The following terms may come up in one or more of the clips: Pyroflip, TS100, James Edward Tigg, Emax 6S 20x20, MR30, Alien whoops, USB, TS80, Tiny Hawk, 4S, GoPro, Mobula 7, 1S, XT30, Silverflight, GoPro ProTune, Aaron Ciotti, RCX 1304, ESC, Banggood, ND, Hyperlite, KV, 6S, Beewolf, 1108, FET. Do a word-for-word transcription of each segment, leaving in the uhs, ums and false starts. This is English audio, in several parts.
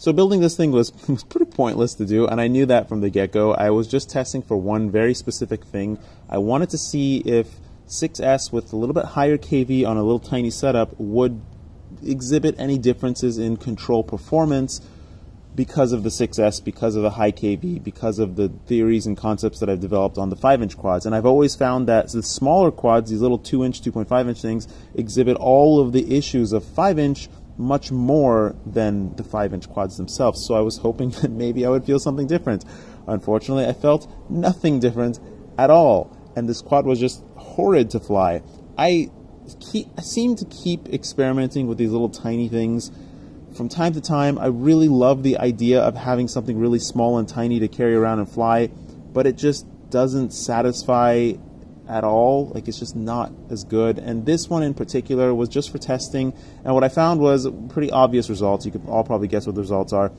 So building this thing was pretty pointless to do, and I knew that from the get-go. I was just testing for one very specific thing. I wanted to see if six S with a little bit higher K V on a little tiny setup would exhibit any differences in control performance because of the six S, because of the high K V, because of the theories and concepts that I've developed on the five inch quads. And I've always found that the smaller quads, these little two inch, two point five inch things, exhibit all of the issues of five inch much more than the five inch quads themselves. So I was hoping that maybe I would feel something different. Unfortunately, I felt nothing different at all. And this quad was just horrid to fly. I, keep, I seem to keep experimenting with these little tiny things from time to time. I really love the idea of having something really small and tiny to carry around and fly, but it just doesn't satisfy at all. Like, it's just not as good. And this one in particular was just for testing, and what I found was pretty obvious results. You could all probably guess what the results are.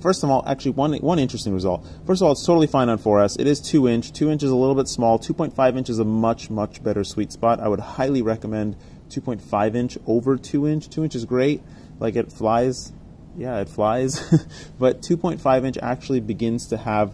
First of all, actually one one interesting result. First of all, it's totally fine on four S. It is two inch. two inch is a little bit small. two point five inch is a much, much better sweet spot. I would highly recommend two point five inch over two inch. two inch is great. Like, it flies. Yeah, it flies. But two point five inch actually begins to have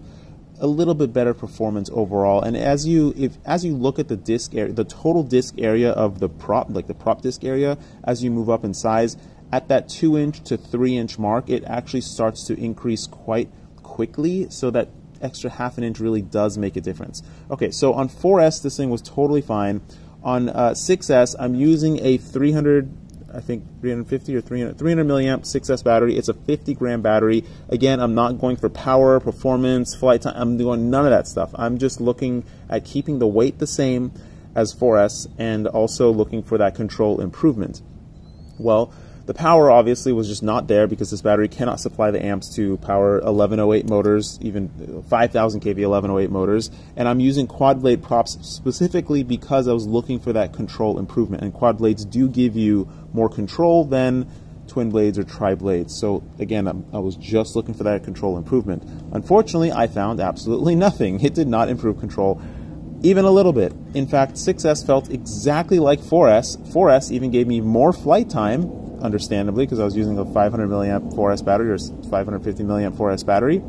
a little bit better performance overall. And as you if as you look at the disc area, the total disc area of the prop, like the prop disc area, as you move up in size, at that two inch to three inch mark, it actually starts to increase quite quickly, so that extra half an inch really does make a difference. Okay, so on four S, this thing was totally fine. On uh, six S, I'm using a three hundred, I think three fifty or three hundred, three hundred milliamp six S battery. It's a fifty gram battery. Again, I'm not going for power, performance, flight time. I'm doing none of that stuff. I'm just looking at keeping the weight the same as four S and also looking for that control improvement. Well, the power obviously was just not there because this battery cannot supply the amps to power eleven oh eight motors, even five thousand k V eleven oh eight motors. And I'm using quad blade props specifically because I was looking for that control improvement. And quad blades do give you more control than twin blades or tri blades. So again, I'm, I was just looking for that control improvement. Unfortunately, I found absolutely nothing. It did not improve control even a little bit. In fact, six S felt exactly like four S. four S even gave me more flight time, understandably, because I was using a five hundred milliamp four S battery or five hundred fifty milliamp four S battery.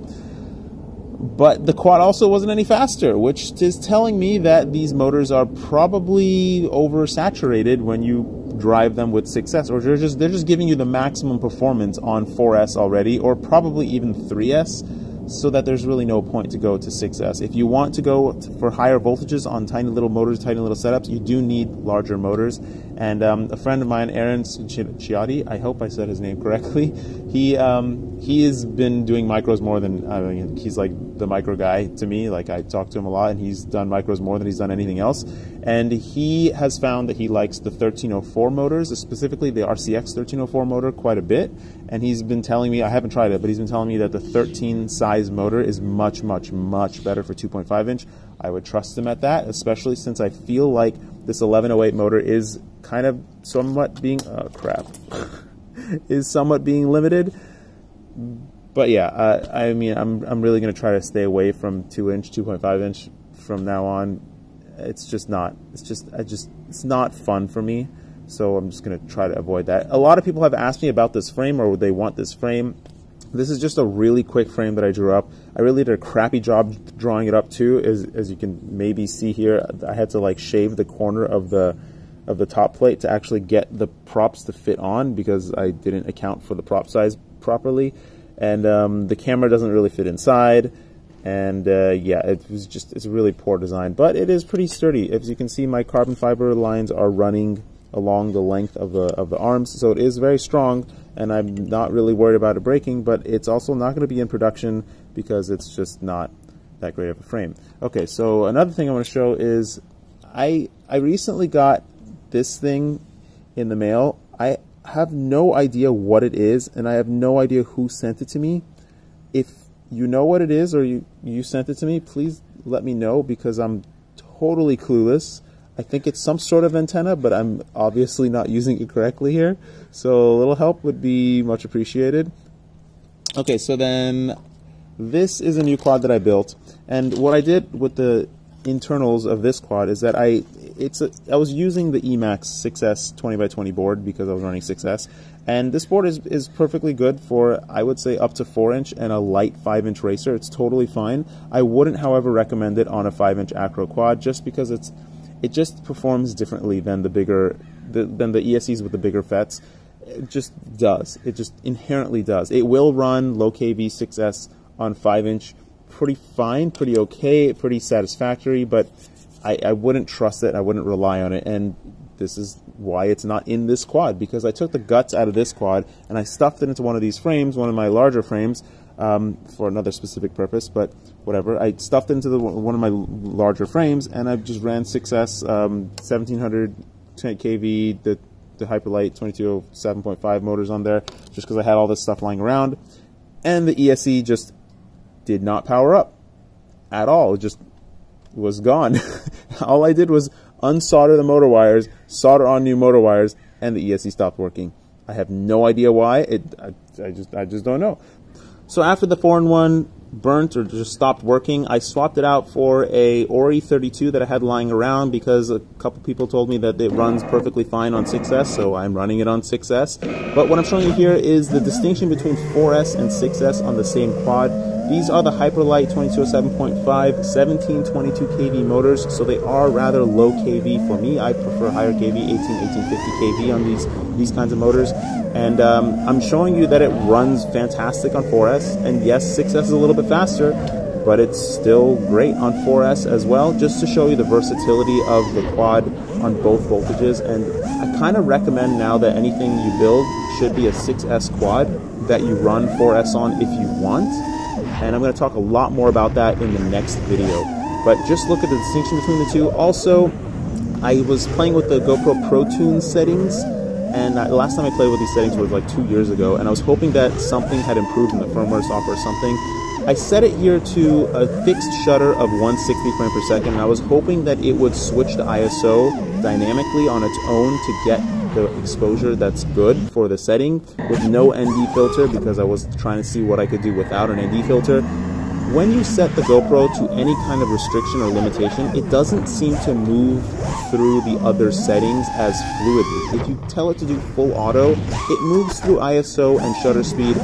But the quad also wasn't any faster, which is telling me that these motors are probably oversaturated when you drive them with six S, or they're just they're just giving you the maximum performance on four S already, or probably even three S, so that there's really no point to go to six S. If you want to go for higher voltages on tiny little motors, tiny little setups, you do need larger motors. And um, a friend of mine, Aaron Ciotti, I hope I said his name correctly, he um, he has been doing micros more than, I mean, he's like the micro guy to me. Like, I talk to him a lot, and he's done micros more than he's done anything else. And he has found that he likes the thirteen oh four motors, specifically the R C X thirteen oh four motor, quite a bit. And he's been telling me, I haven't tried it, but he's been telling me that the thirteen size motor is much, much, much better for two point five inch. I would trust him at that, especially since I feel like this eleven oh eight motor is kind of somewhat being, oh crap, is somewhat being limited. But yeah, uh, I mean, I'm, I'm really going to try to stay away from two inch, two point five inch from now on. It's just not, it's just, I just, it's not fun for me. So I'm just going to try to avoid that. A lot of people have asked me about this frame, or would they want this frame. This is just a really quick frame that I drew up. I really did a crappy job drawing it up too, as, as you can maybe see here. I had to like shave the corner of the of the top plate to actually get the props to fit on, because I didn't account for the prop size properly. And um, the camera doesn't really fit inside. And uh, yeah, it was just, it's a really poor design, but it is pretty sturdy. As you can see, my carbon fiber lines are running along the length of the of the arms, so it is very strong, and I'm not really worried about it breaking. But it's also not going to be in production because it's just not that great of a frame. Okay, so another thing I want to show is I I recently got this thing in the mail. I have no idea what it is, and I have no idea who sent it to me. If you know what it is, or you you sent it to me, please let me know, because I'm totally clueless. I think it's some sort of antenna, but I'm obviously not using it correctly here. So a little help would be much appreciated. Okay, so then this is a new quad that I built. And what I did with the internals of this quad is that I it's a, I was using the Emax six S twenty by twenty board because I was running six S, and this board is, is perfectly good for, I would say, up to four inch and a light five inch racer. It's totally fine. I wouldn't, however, recommend it on a five inch acro quad just because it's it just performs differently than the bigger the, than the E S Cs with the bigger F E Ts. It just does. It just inherently does. It will run low K V six S on five inch pretty fine, pretty okay, pretty satisfactory, but I, I wouldn't trust it. I wouldn't rely on it, and this is why it's not in this quad, because I took the guts out of this quad and I stuffed it into one of these frames, one of my larger frames, um, for another specific purpose, but whatever. I stuffed it into the, one of my larger frames, and I just ran six S um, seventeen hundred kv, the, the Hyperlite twenty-two oh seven point five motors on there, just because I had all this stuff lying around, and the E S C just did not power up at all. It just was gone. All I did was unsolder the motor wires, solder on new motor wires, and the E S C stopped working. I have no idea why. It, I, I just, I just don't know. So after the four in one burnt or just stopped working, I swapped it out for a Ori thirty-two that I had lying around because a couple people told me that it runs perfectly fine on six S, so I'm running it on six S. But what I'm showing you here is the distinction between four S and six S on the same quad. These are the Hyperlite twenty-two oh seven point five seventeen twenty-two kv motors, so they are rather low K V for me. I prefer higher K V, eighteen, eighteen fifty kv on these, these kinds of motors. And um, I'm showing you that it runs fantastic on four S, and yes, six S is a little bit faster, but it's still great on four S as well, just to show you the versatility of the quad on both voltages. And I kind of recommend now that anything you build should be a six S quad that you run four S on if you want. And I'm going to talk a lot more about that in the next video. But just look at the distinction between the two. Also, I was playing with the GoPro ProTune settings, and the last time I played with these settings was like two years ago, and I was hoping that something had improved in the firmware software or something. I set it here to a fixed shutter of one sixty frame per second, and I was hoping that it would switch the I S O dynamically on its own to get the exposure that's good for the setting with no N D filter, because I was trying to see what I could do without an N D filter. When you set the GoPro to any kind of restriction or limitation, it doesn't seem to move through the other settings as fluidly. If you tell it to do full auto, it moves through I S O and shutter speed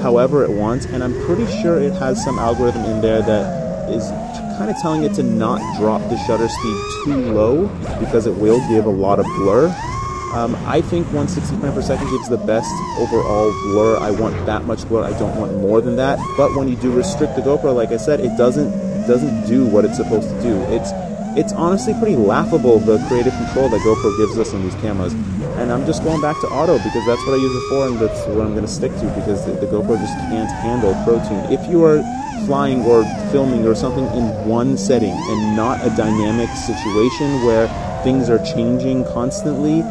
however it wants, and I'm pretty sure it has some algorithm in there that is kind of telling it to not drop the shutter speed too low, because it will give a lot of blur. Um, I think one sixty frames per second gives the best overall blur. I want that much blur. I don't want more than that. But when you do restrict the GoPro, like I said, it doesn't doesn't do what it's supposed to do. It's it's honestly pretty laughable, the creative control that GoPro gives us on these cameras. And I'm just going back to auto because that's what I use it for, and that's what I'm going to stick to, because the, the GoPro just can't handle ProTune. If you are flying or filming or something in one setting and not a dynamic situation where things are changing constantly,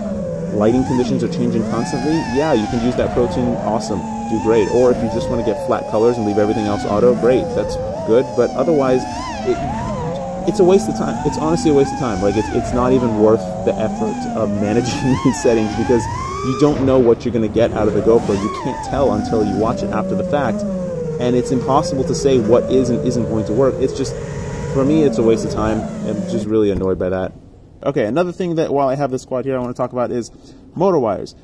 lighting conditions are changing constantly, yeah, you can use that ProTune, awesome, do great. Or if you just want to get flat colors and leave everything else auto, great, that's good. But otherwise, it, it's a waste of time. It's honestly a waste of time. Like, it's, it's not even worth the effort of managing these settings, because you don't know what you're going to get out of the GoPro. You can't tell until you watch it after the fact, and it's impossible to say what is and isn't going to work. It's just, for me, it's a waste of time. I'm just really annoyed by that. Okay, another thing that while I have this quad here I want to talk about is motor wires.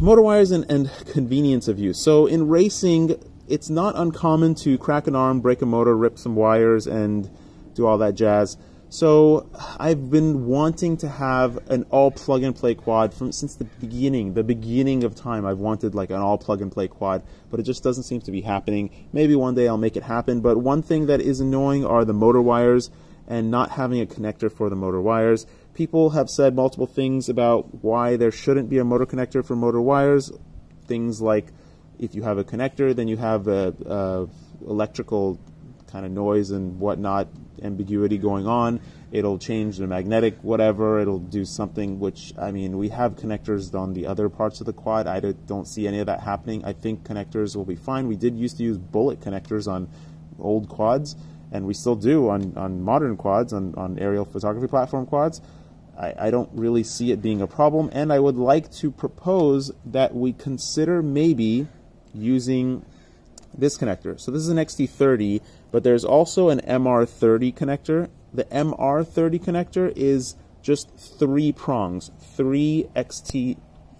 Motor wires and, and convenience of use. So in racing, it's not uncommon to crack an arm, break a motor, rip some wires, and do all that jazz. So I've been wanting to have an all plug-and-play quad from since the beginning, the beginning of time. I've wanted like an all plug-and-play quad, but it just doesn't seem to be happening. Maybe one day I'll make it happen, but one thing that is annoying are the motor wires and not having a connector for the motor wires. People have said multiple things about why there shouldn't be a motor connector for motor wires. Things like, if you have a connector, then you have a, a electrical kind of noise and whatnot, ambiguity going on. It'll change the magnetic whatever, it'll do something, which, I mean, we have connectors on the other parts of the quad. I don't see any of that happening. I think connectors will be fine. We did used to use bullet connectors on old quads, and we still do on, on modern quads, on, on aerial photography platform quads. I, I don't really see it being a problem, and I would like to propose that we consider maybe using this connector. So this is an X T thirty, but there's also an M R thirty connector. The M R thirty connector is just three prongs, three X T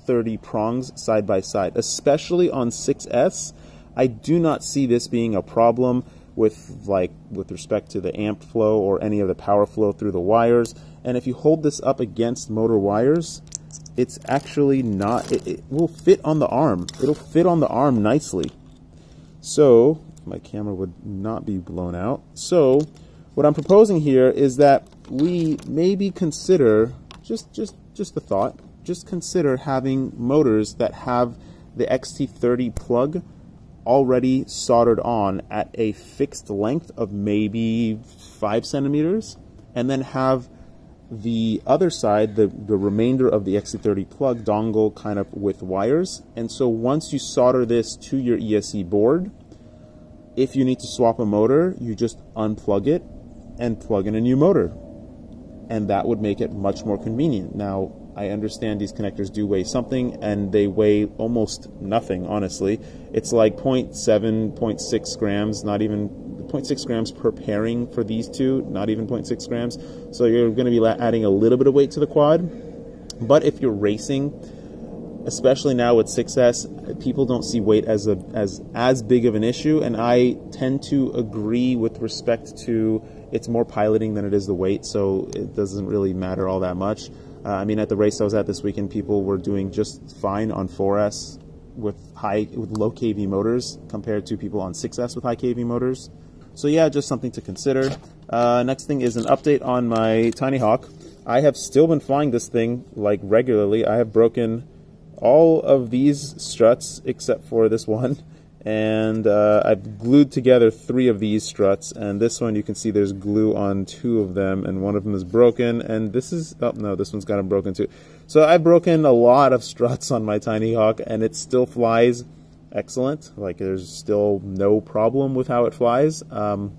thirty prongs side by side, especially on six S. I do not see this being a problem with like with respect to the amp flow or any of the power flow through the wires. And if you hold this up against motor wires, it's actually not, it, it will fit on the arm. It'll fit on the arm nicely. So my camera would not be blown out. So what I'm proposing here is that we maybe consider, just just just the thought, just consider having motors that have the X T thirty plug already soldered on at a fixed length of maybe five centimeters, and then have the other side, the, the remainder of the X T thirty plug dongle kind of with wires. And so once you solder this to your E S C board, if you need to swap a motor, you just unplug it and plug in a new motor. And that would make it much more convenient. Now, I understand these connectors do weigh something, and they weigh almost nothing, honestly. It's like zero point seven, zero point six grams, not even zero point six grams per pairing for these two, not even zero point six grams. So you're going to be adding a little bit of weight to the quad. But if you're racing, especially now with six S, people don't see weight as a as as big of an issue, and I tend to agree with respect to it's more piloting than it is the weight, so it doesn't really matter all that much. Uh, I mean, at the race I was at this weekend, people were doing just fine on four S with high, with low K V motors compared to people on six S with high K V motors. So yeah, just something to consider. Uh, next thing is an update on my Tiny Hawk. I have still been flying this thing like regularly. I have broken all of these struts except for this one, and uh, I've glued together three of these struts, and this one you can see there's glue on two of them, and one of them is broken, and this is, oh no, this one's got them broken too. So I've broken a lot of struts on my Tiny Hawk, and it still flies excellent. Like, there's still no problem with how it flies. Um,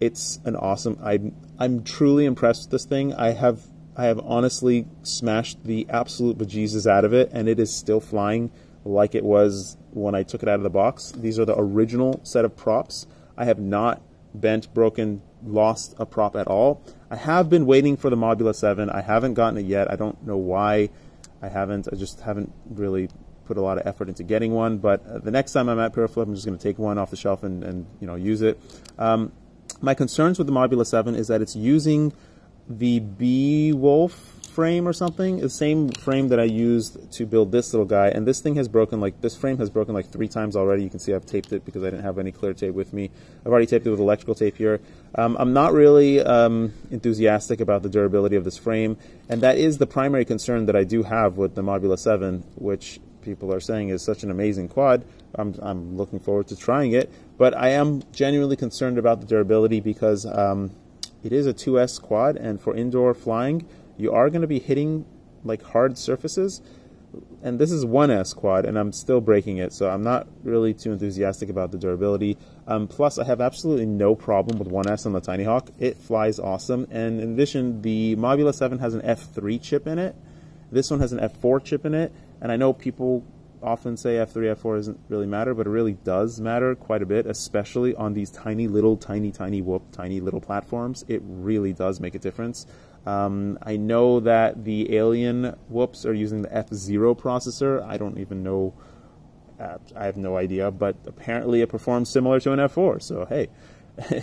it's an awesome, I'm, I'm truly impressed with this thing. I have, I have honestly smashed the absolute bejesus out of it, and it is still flying like it was when I took it out of the box. These are the original set of props. I have not bent, broken, lost a prop at all. I have been waiting for the Mobula seven. I haven't gotten it yet. I don't know why I haven't. I just haven't really put a lot of effort into getting one. But the next time I'm at Pyroflip, I'm just going to take one off the shelf and, and you know, use it. Um, my concerns with the Mobula seven is that it's using the Beewolf frame or something, the same frame that I used to build this little guy, and this thing has broken, like this frame has broken like three times already. You can see I've taped it because I didn't have any clear tape with me. I've already taped it with electrical tape here. Um, I'm not really um, enthusiastic about the durability of this frame, and that is the primary concern that I do have with the Mobula seven, which people are saying is such an amazing quad. I'm, I'm looking forward to trying it, but I am genuinely concerned about the durability because um, it is a two S quad, and for indoor flying, you are going to be hitting like hard surfaces, and this is one S quad, and I'm still breaking it, so I'm not really too enthusiastic about the durability. Um, plus, I have absolutely no problem with one S on the Tiny Hawk. It flies awesome, and in addition, the Mobula seven has an F three chip in it. This one has an F four chip in it, and I know people often say F three, F four doesn't really matter, but it really does matter quite a bit, especially on these tiny little, tiny, tiny, whoop, tiny little platforms. It really does make a difference. Um, I know that the Alien whoops are using the F zero processor. I don't even know. Uh, I have no idea, but apparently it performs similar to an F four. So hey,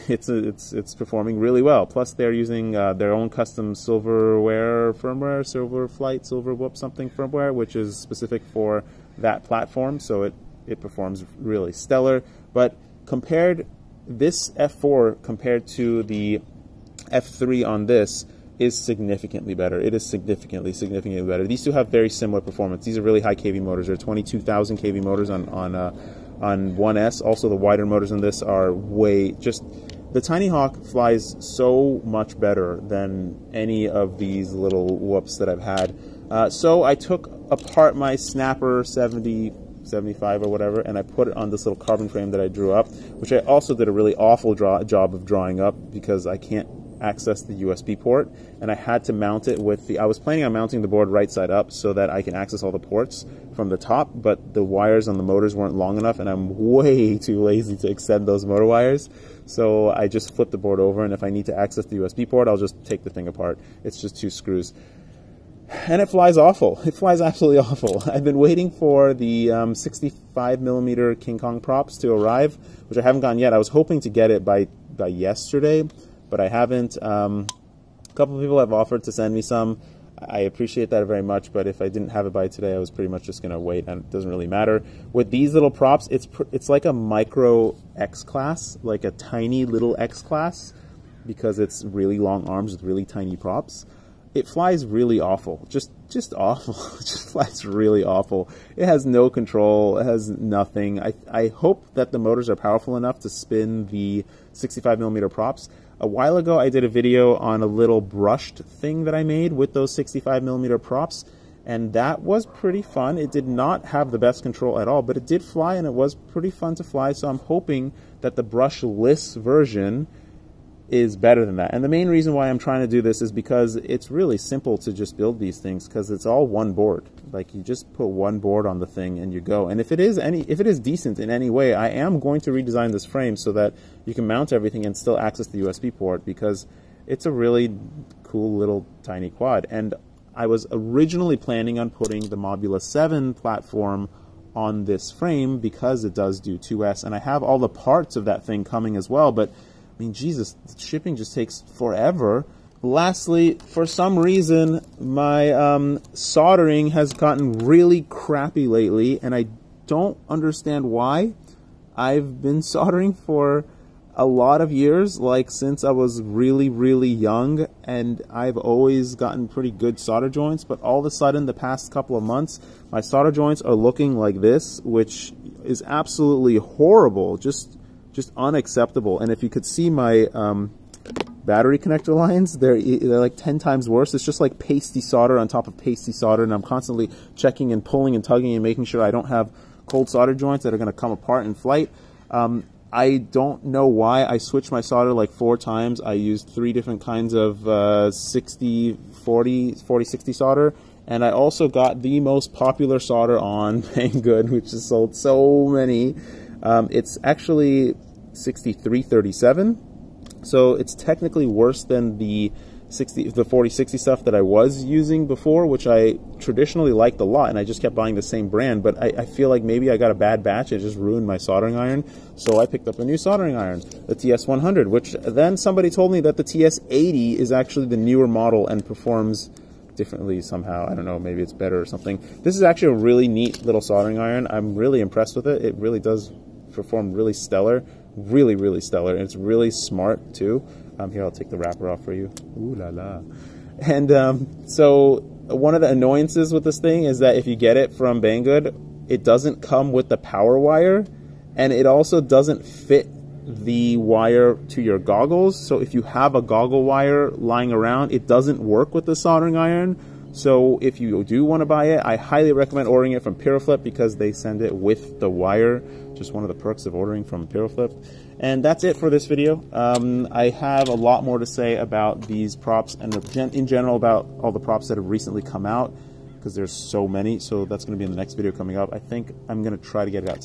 it's a, it's it's performing really well. Plus they're using uh, their own custom silverware firmware, Silverflight, Silver whoop something firmware, which is specific for that platform. So it it performs really stellar. But compared, this F four compared to the F three on this is significantly better. It is significantly, significantly better. These two have very similar performance. These are really high K V motors. They're twenty-two thousand K V motors on on uh, on one S. Also, the wider motors on this are way just. The Tiny Hawk flies so much better than any of these little whoops that I've had. Uh, so I took apart my Snapper seventy, seventy-five or whatever, and I put it on this little carbon frame that I drew up, which I also did a really awful draw, job of drawing up because I can't access the U S B port, and I had to mount it with the, I was planning on mounting the board right side up so that I can access all the ports from the top, but the wires on the motors weren't long enough and I'm way too lazy to extend those motor wires. So I just flip the board over, and if I need to access the U S B port, I'll just take the thing apart. It's just two screws. And it flies awful. It flies absolutely awful. I've been waiting for the um, sixty-five millimeter King Kong props to arrive, which I haven't gotten yet. I was hoping to get it by, by yesterday, but I haven't. Um, a couple of people have offered to send me some. I appreciate that very much, but if I didn't have it by today, I was pretty much just going to wait, and it doesn't really matter. With these little props, it's, pr it's like a micro X-Class, like a tiny little X-Class, because it's really long arms with really tiny props. It flies really awful, just just awful. It just flies really awful. It has no control. It has nothing. I I hope that the motors are powerful enough to spin the sixty-five millimeter props. A while ago, I did a video on a little brushed thing that I made with those sixty-five millimeter props, and that was pretty fun. It did not have the best control at all, but it did fly, and it was pretty fun to fly. So I'm hoping that the brushless version is better than that. And the main reason why I'm trying to do this is because it's really simple to just build these things, because it's all one board. Like, you just put one board on the thing and you go. And if it is any if it is decent in any way, I am going to redesign this frame so that you can mount everything and still access the U S B port, because it's a really cool little tiny quad. And I was originally planning on putting the Mobula seven platform on this frame because it does do two S, and I have all the parts of that thing coming as well, but I mean, Jesus, shipping just takes forever. Lastly, for some reason, my um, soldering has gotten really crappy lately, and I don't understand why. I've been soldering for a lot of years, like since I was really, really young, and I've always gotten pretty good solder joints, but all of a sudden, the past couple of months, my solder joints are looking like this, which is absolutely horrible. Just... Just unacceptable. And if you could see my um, battery connector lines, they're, they're like ten times worse. It's just like pasty solder on top of pasty solder, and I'm constantly checking and pulling and tugging and making sure I don't have cold solder joints that are going to come apart in flight. Um, I don't know why. I switched my solder like four times. I used three different kinds of uh, sixty forty, forty sixty solder. And I also got the most popular solder on Banggood, which has sold so many. Um, it's actually sixty-three thirty-seven, so it's technically worse than the sixty, the forty sixty stuff that I was using before, which I traditionally liked a lot, and I just kept buying the same brand. But I, I feel like maybe I got a bad batch and it just ruined my soldering iron, so I picked up a new soldering iron, the T S one hundred, which then somebody told me that the T S eighty is actually the newer model and performs differently somehow. I don't know, maybe it's better or something. This is actually a really neat little soldering iron. I'm really impressed with it. It really does perform really stellar, really, really stellar, and it's really smart too. Um, here, I'll take the wrapper off for you. Ooh la la. And um, so one of the annoyances with this thing is that if you get it from Banggood, it doesn't come with the power wire, and it also doesn't fit the wire to your goggles. So if you have a goggle wire lying around, it doesn't work with the soldering iron. So if you do want to buy it, I highly recommend ordering it from Pyroflip, because they send it with the wire. Just one of the perks of ordering from Pyroflip. And that's it for this video. Um, I have a lot more to say about these props and in general about all the props that have recently come out, because there's so many. So that's going to be in the next video coming up. I think I'm going to try to get it out today.